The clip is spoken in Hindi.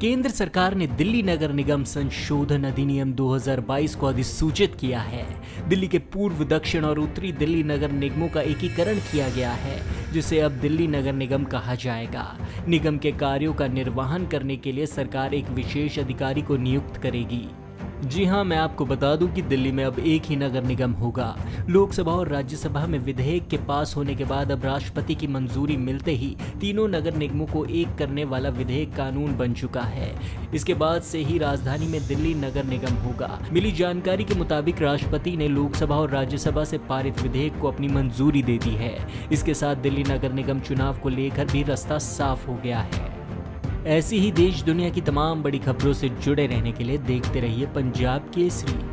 केंद्र सरकार ने दिल्ली नगर निगम संशोधन अधिनियम 2022 को अधिसूचित किया है। दिल्ली के पूर्व, दक्षिण और उत्तरी दिल्ली नगर निगमों का एकीकरण किया गया है, जिसे अब दिल्ली नगर निगम कहा जाएगा। निगम के कार्यों का निर्वहन करने के लिए सरकार एक विशेष अधिकारी को नियुक्त करेगी। जी हाँ, मैं आपको बता दूं कि दिल्ली में अब एक ही नगर निगम होगा। लोकसभा और राज्यसभा में विधेयक के पास होने के बाद अब राष्ट्रपति की मंजूरी मिलते ही तीनों नगर निगमों को एक करने वाला विधेयक कानून बन चुका है। इसके बाद से ही राजधानी में दिल्ली नगर निगम होगा। मिली जानकारी के मुताबिक राष्ट्रपति ने लोकसभा और राज्यसभा से पारित विधेयक को अपनी मंजूरी दे दी है। इसके साथ दिल्ली नगर निगम चुनाव को लेकर भी रास्ता साफ हो गया है। ऐसी ही देश दुनिया की तमाम बड़ी खबरों से जुड़े रहने के लिए देखते रहिए पंजाब केसरी।